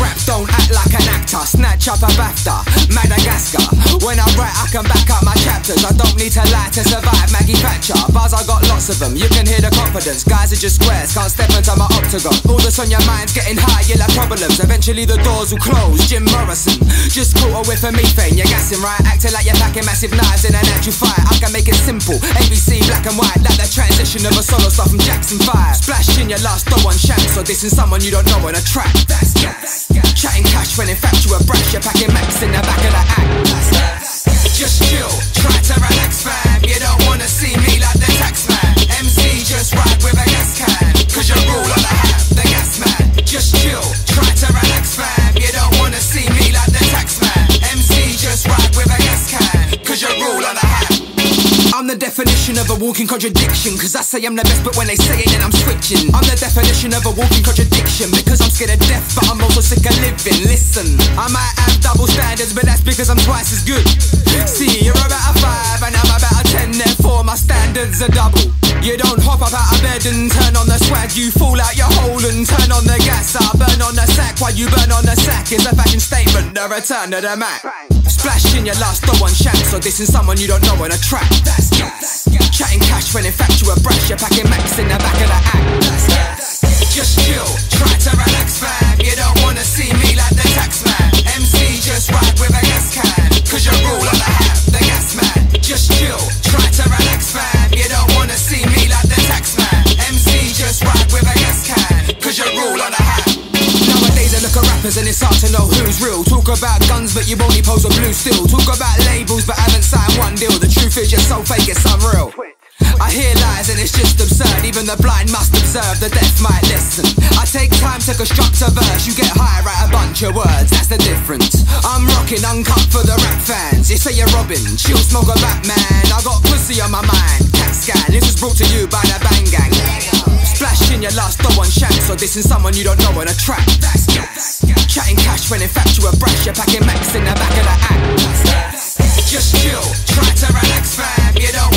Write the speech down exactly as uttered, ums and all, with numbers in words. Raps don't act like an actor. Snatch up a BAFTA, Madagascar. When I write I can back up my chapters. I don't need to lie to survive, Maggie Thatcher. Bars, I got lots of them, you can hear the confidence. Guys are just squares, can't step into my octagon. All that's on your mind's getting high, you'll have problems. Eventually the doors will close, Jim Morrison. Just caught a whiff of methane, you're gassing right. Acting like you're packing massive knives in an actual fight. I can make it simple, A B C, black and white. Like the transition of a solo star from Jackson five. Splash in your last dough on shanks, or dissing someone you don't know on a track. That's gas. Chatting cash when in fact you a brush. You're packing max in the back of the act. That's gas. Just chill, try to relax, fam. You don't wanna see me like the tax man. M C, just ride with a gas can, cause you're all on the half, the gas man. Just chill, try to relax, fam. You don't wanna see me like the tax man. M C, just ride with a gas can, cause you're all on the half. I'm the definition of a walking contradiction, cause I say I'm the best, but when they say it then I'm switching. I'm the definition of a walking contradiction, because I'm scared of death, but I'm also sick of living. Listen, I might have double standards, but that's because I'm twice as good. See, you're about a five and I'm about a ten, therefore my standards are double. You don't hop up out of bed and turn on the swag. You fall out your hole and turn on the gas. I burn on the sack while you burn on the sack. It's a fashion statement, the return of the Mac. Splash in your last dough on shanks, or dissing someone you don't know on a track. That's gas. Chatting cash when in fact you a brush. You're packing max in the back of the act. That's gas. Just chill, try to relax, fam. You don't wanna see me like the tax man. M C, just ride with a gas can, cause you're all on the half, the gas man. Just chill, try to relax, fam. You don't wanna see me like the tax man. M C, just ride with a gas can, cause you're all on the half. Nowadays I look at rappers and it's hard to know who's real. Talk about guns but you only pose a blue steel. Talk about labels but haven't signed one deal. The truth is you're so fake it's unreal. I hear lies and it's just absurd. Even the blind must observe, the deaf might listen. I take time to construct a verse. You get high, write a bunch of words, that's the difference. I'm rocking uncut for the rap fans. You say you're robbing, chill, smoke a rap man. I got pussy on my mind, cat scan. This was brought to you by the Bang Gang. Splash in your last dough on shanks, or dissing someone you don't know on a track. That's gas. Chatting cash when in fact you a brush. You're packing max in the back of the act. That's gas. Just chill, try to relax, fam. You don't